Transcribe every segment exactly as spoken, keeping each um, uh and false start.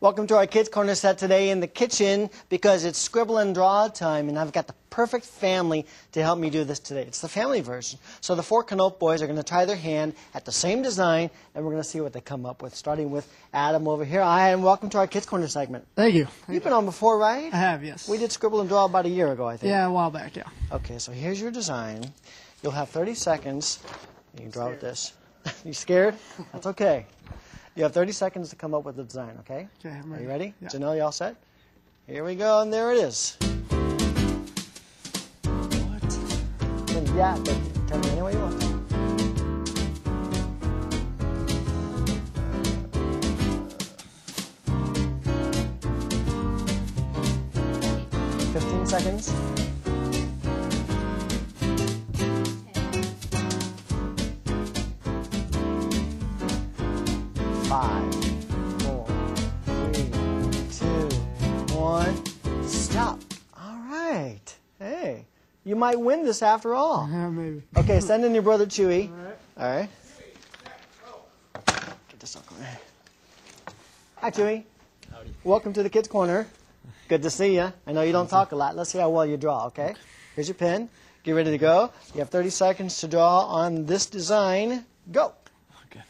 Welcome to our Kids Korner set today in the kitchen because it's scribble and draw time, and I've got the perfect family to help me do this today. It's the family version. So the four Canote boys are going to try their hand at the same design, and we're going to see what they come up with, starting with Adam over here. Hi, and welcome to our Kids Korner segment. Thank you. Thank You've been you. on before, right? I have, yes. We did scribble and draw about a year ago, I think. Yeah, a while back, yeah. Okay, so here's your design. You'll have thirty seconds. You can draw with this. You scared? That's okay. You have thirty seconds to come up with the design, okay? Okay, I'm ready. Are you ready? Yeah. Janelle, you all set? Here we go, and there it is. What? And yeah, but tell me any way you want. fifteen seconds. Five, four, three, two, one, stop. All right. Hey, you might win this after all. Yeah, maybe. Okay, send in your brother Chewy. All right. All right. Get this uncle there. Hi, Chewy. Howdy. Welcome to the Kids Korner. Good to see you. I know you don't talk a lot. Let's see how well you draw, okay? Here's your pen. Get ready to go. You have thirty seconds to draw on this design. Go. Okay.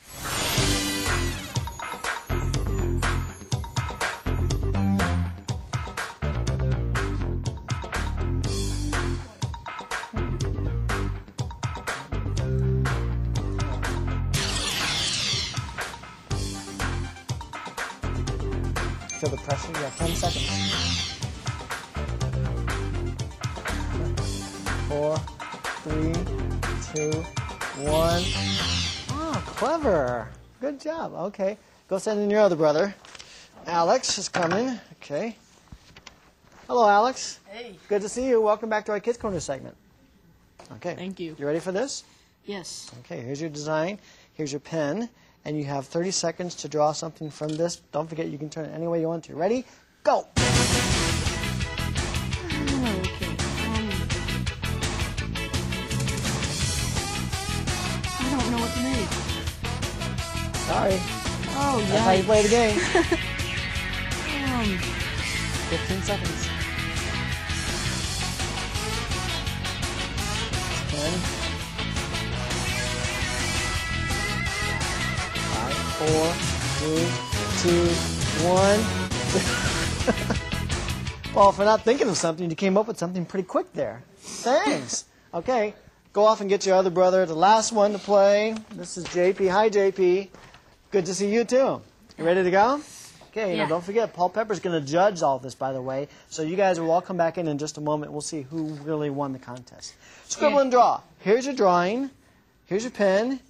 Feel the pressure. You have ten seconds. Four, three, two, one. Ah, clever. Good job. Okay. Go send in your other brother. Alex is coming. Okay. Hello, Alex. Hey. Good to see you. Welcome back to our Kids Korner segment. Okay. Thank you. You ready for this? Yes. Okay. Here's your design. Here's your pen. And you have thirty seconds to draw something from this. Don't forget, you can turn it any way you want to. Ready? Go! Okay. Um, I don't know what to make. Sorry. Oh, yeah. That's how you play the game. um, fifteen seconds. ten. Four, three, two, one. Well, for not thinking of something, you came up with something pretty quick there. Thanks. Okay, go off and get your other brother, the last one to play. This is J P. Hi, J P. Good to see you, too. You ready to go? Okay, yeah. Now don't forget, Paul Pepper's going to judge all this, by the way. So you guys will all come back in in just a moment. We'll see who really won the contest. Scribble yeah. and draw. Here's your drawing. Here's your pen.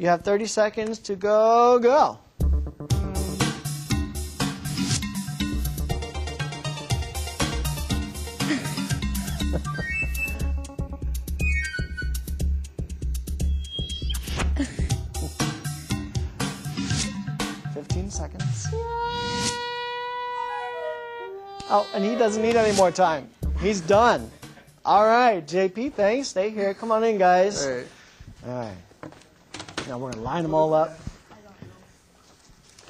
You have thirty seconds to go, go. fifteen seconds. Oh, and he doesn't need any more time. He's done. All right, J P, thanks. Stay here. Come on in, guys. All right. All right. Now we're going to line them all up.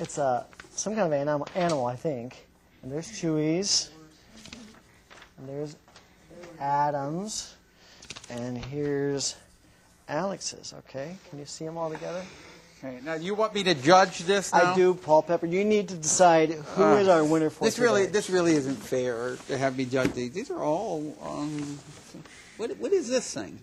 It's uh, some kind of animal, animal, I think. And there's Chewy's. And there's Adam's. And here's Alex's, okay? Can you see them all together? Okay. Now, do you want me to judge this now? I do, Paul Pepper. You need to decide who uh, is our winner for this today. Really, this really isn't fair to have me judge these. These are all... Um, what, what is this thing?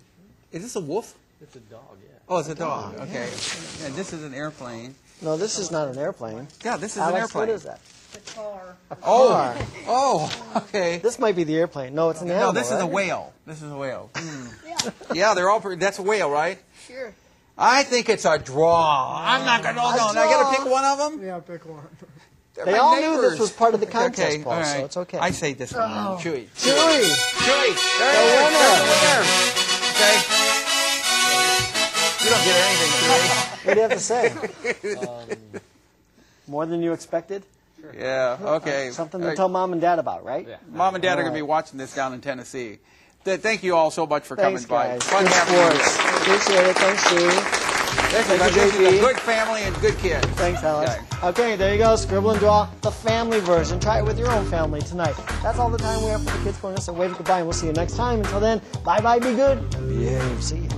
Is this a wolf? It's a dog, yeah. Oh, it's a, a dog. dog. Okay. Yeah. And this is an airplane. No, this is not an airplane. Yeah, this is Alex, an airplane. What is that? It's a car. A car. Oh. Oh, okay. This might be the airplane. No, it's an animal. No, this is right? a whale. This is a whale. Mm. Yeah. Yeah, they're all pretty. That's a whale, right? Sure. I think it's a draw. I'm not going to. Oh, no, I got to pick one of them? Yeah, pick one. They're they all neighbors. knew this was part of the contest, okay, Paul, right. So it's okay. I say this one. Uh-oh. Chewy. Chewy. Chewy. There it is. Okay. You don't get anything, do you? What do you have to say? um, More than you expected? Sure. Yeah, okay. Uh, something to uh, tell Mom and Dad about, right? Yeah. Mom and Dad all are right. going to be watching this down in Tennessee. Th thank you all so much for Thanks, coming guys. by. Fun Good having you. Appreciate it. Thanks, Steve. This is a good family and good kids. Thanks, Alex. Okay. okay, there you go. Scribble and draw the family version. Try it with your own family tonight. That's all the time we have for the Kids Korner. So wave goodbye, and we'll see you next time. Until then, bye-bye, be good, and behave. See you.